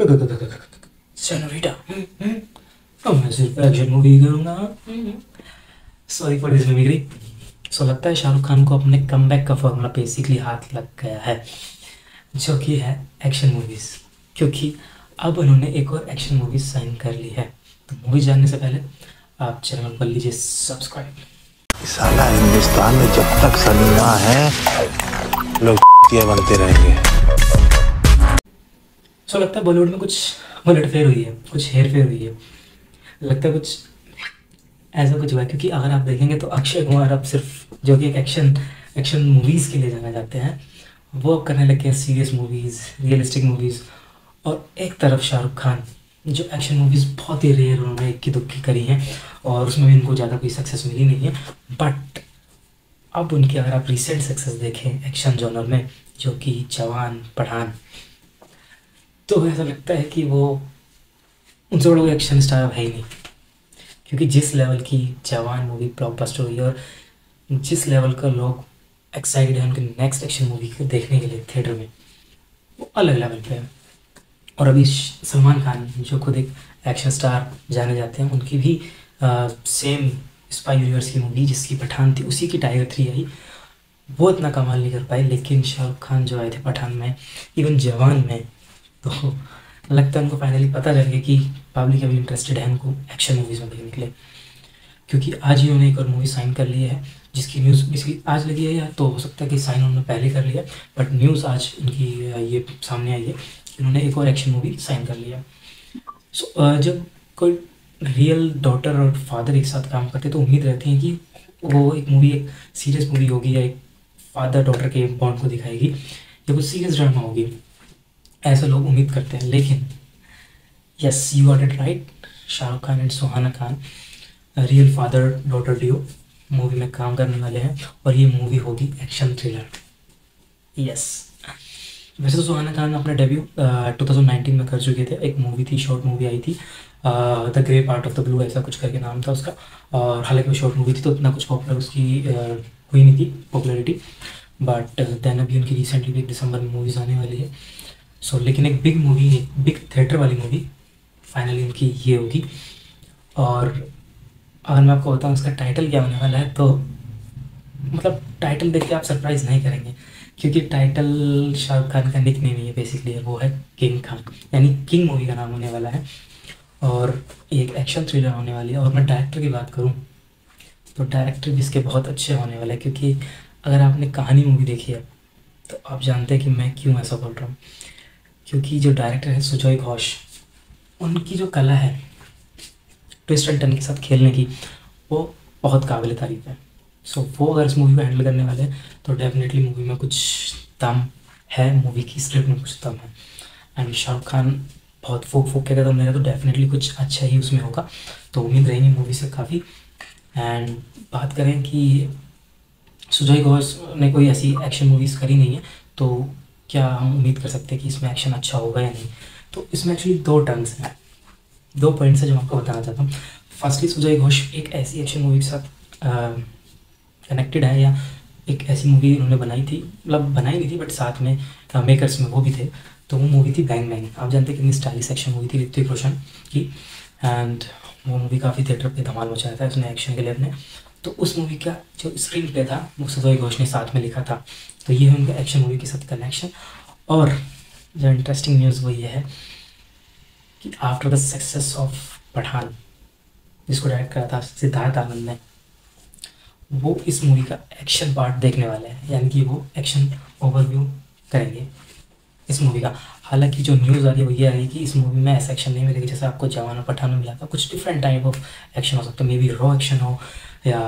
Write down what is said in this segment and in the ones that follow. Senorita. अब मैं सिर्फ एक्शन मूवी करूँगा। Sorry for this mimicry. So लगता है शाहरुख खान को अपने कमबैक का फॉर्मूला बेसिकली हाथ लग गया है, जो कि है एक्शन मूवीज़, क्योंकि अब उन्होंने एक और एक्शन मूवी साइन कर ली है। तो मूवी जानने से पहले आप चैनल कर लीजिए सब्सक्राइब। साला हिंदुस्तान में जब तक सलीना है लोग बनते रहेंगे। सो लगता है बॉलीवुड में कुछ पलटफेर हुई है, कुछ हेरफेर हुई है, लगता है कुछ ऐसा कुछ हुआ है। क्योंकि अगर आप देखेंगे तो अक्षय कुमार अब सिर्फ, जो कि एक्शन मूवीज़ के लिए जाना चाहते हैं, वो अब करने लगे हैं सीरियस मूवीज़, रियलिस्टिक मूवीज़। और एक तरफ शाहरुख खान, जो एक्शन मूवीज़ बहुत ही रेयर उन्होंने इक्की दुक्की करी हैं और उसमें भी इनको ज़्यादा कोई सक्सेस मिली नहीं है। बट अब उनकी अगर आप रिसेंट सक्सेस देखें एक्शन जॉनर में, जो कि जवान, पठान, तो ऐसा लगता है कि वो उनसे बड़ा कोई एक्शन स्टार है ही नहीं। क्योंकि जिस लेवल की जवान मूवी ब्लॉकबस्टर हुई और जिस लेवल का लोग एक्साइटेड है उनके नेक्स्ट एक्शन मूवी को देखने के लिए थिएटर में, वो अलग लेवल पे है। और अभी सलमान खान, जो खुद एक एक्शन स्टार जाने जाते हैं, उनकी भी सेम स्पाई यूनिवर्स की मूवी जिसकी पठान थी, उसी की टाइगर 3 आई। वो इतना कमाल नहीं कर पाए, लेकिन शाहरुख खान जो आए थे पठान में, इवन जवान में, तो लगता है उनको फाइनली पता चल गया कि पब्लिक अभी इंटरेस्टेड है उनको एक्शन मूवीज़ में देखने के लिए। क्योंकि आज ही उन्होंने एक और मूवी साइन कर ली है जिसकी न्यूज़ इसकी आज लगी है, या तो हो सकता है कि साइन उन्होंने पहले कर लिया, बट न्यूज़ आज उनकी ये सामने आई है कि उन्होंने एक और एक्शन मूवी साइन कर लिया। सो जब कोई रियल डॉटर और फादर एक साथ काम करते तो उम्मीद रहती है कि वो एक मूवी एक सीरियस मूवी होगी, या एक फादर डॉटर के बॉन्ड को दिखाएगी, या कुछ सीरियस ड्रामा होगी, ऐसा लोग उम्मीद करते हैं। लेकिन yes, you got it right, Shahrukh Khan and Suhana Khan real father daughter duo movie में काम करने वाले हैं, और ये मूवी होगी एक्शन थ्रिलर। यस, वैसे तो सुहाना खान अपना डेब्यू 2019 में कर चुके थे। एक मूवी थी, शॉर्ट मूवी आई थी, the grey part of the blue, ऐसा कुछ करके नाम था उसका। और हालांकि वो शॉर्ट मूवी थी तो इतना कुछ पॉपुलर उसकी हुई नहीं थी पॉपुलरिटी, बट दैन अभी उनकी रिसेंटली भी दिसंबर में मूवीज़ आने वाली है। सो लेकिन एक बिग मूवी, एक बिग थिएटर वाली मूवी फाइनली उनकी ये होगी। और अगर मैं आपको बताऊँ उसका टाइटल क्या होने वाला है, तो मतलब टाइटल देख के आप सरप्राइज़ नहीं करेंगे, क्योंकि टाइटल शाहरुख खान का निक नेम है बेसिकली, वो है किंग खान, यानी किंग मूवी का नाम होने वाला है। और एक एक्शन थ्रिलर होने वाली है। और मैं डायरेक्टर की बात करूं तो डायरेक्टर भी इसके बहुत अच्छे होने वाला है, क्योंकि अगर आपने कहानी मूवी देखी है तो आप जानते हैं कि मैं क्यों ऐसा बोल रहा हूँ। क्योंकि जो डायरेक्टर है सुजॉय घोष, उनकी जो कला है ट्विस्ट एंड टर्न के साथ खेलने की, वो बहुत काबिल तारीफ है। सो वो अगर इस मूवी को हैंडल करने वाले हैं तो डेफिनेटली मूवी में कुछ दम है, मूवी की स्क्रिप्ट में कुछ दम है। एंड शाहरुख खान बहुत फूक के कदम लेगा तो डेफिनेटली कुछ अच्छा ही उसमें होगा, तो उम्मीद रहेगी मूवी से काफ़ी। एंड बात करें कि सुजॉय घोष ने कोई ऐसी एक्शन मूवीज़ करी नहीं है, तो क्या हम उम्मीद कर सकते हैं कि इसमें एक्शन अच्छा होगा या नहीं? तो इसमें एक्चुअली दो पॉइंट्स हैं जो मैं आपको बताना चाहता हूँ। फर्स्टली, सुजॉय घोष एक ऐसी एक्शन मूवी के साथ कनेक्टेड है, या एक ऐसी मूवी उन्होंने बनाई थी, मतलब बनाई नहीं थी बट साथ में मेकर्स में वो भी थे, तो वो मूवी थी बैंग बैंग। आप जानते हैं कितनी स्टाइलिश एक्शन मूवी थी ऋतिक भूषण की, एंड वो मूवी काफ़ी थिएटर पे धमाल मचाया था उसने एक्शन के लिए अपने। तो उस मूवी का जो स्क्रीन प्ले था वो सुजॉय घोष ने साथ में लिखा था, तो ये है उनका एक्शन मूवी के साथ कनेक्शन। और जो इंटरेस्टिंग न्यूज़ वो ये है कि after the success of Pathaan, जिसको डायरेक्ट करा था सिद्धार्थ आनंद ने, वो इस मूवी का एक्शन पार्ट देखने वाले हैं, यानी कि वो एक्शन ओवरव्यू करेंगे इस मूवी का। हालांकि जो न्यूज़ आ रही है वो ये आ रही है कि इस मूवी में ऐसा एक्शन नहीं मिलेगा जैसे आपको जवान और पठान में मिला था। कुछ डिफरेंट टाइप ऑफ एक्शन हो सकता है, मे बी रॉ एक्शन हो या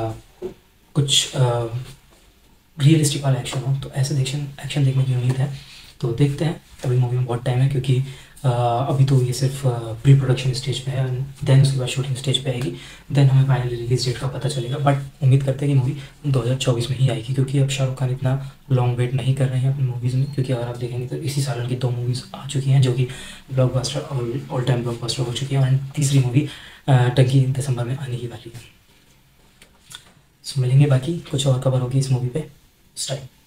कुछ रियलिस्टिक वाला एक्शन हो, तो ऐसे एक्शन देखने की उम्मीद है। तो देखते हैं, अभी मूवी में बहुत टाइम है, क्योंकि अभी तो ये सिर्फ प्री प्रोडक्शन स्टेज पे है, देन उसके बाद शूटिंग स्टेज पे आएगी, देन हमें फाइनली रिलीज डेट का पता चलेगा। बट उम्मीद करते हैं कि मूवी 2024 में ही आएगी, क्योंकि अब शाहरुख खान इतना लॉन्ग वेट नहीं कर रहे हैं अपनी मूवीज़ में। क्योंकि अगर आप देखेंगे तो इसी साल उनकी 2 मूवीज़ आ चुकी हैं जो कि ब्लॉकबस्टर और ऑल टाइम ब्लॉकबस्टर हो चुकी है, और तीसरी मूवी टंकी दिसंबर में आने की वाली है। सो मिलेंगे बाकी कुछ और खबर होगी इस मूवी पर।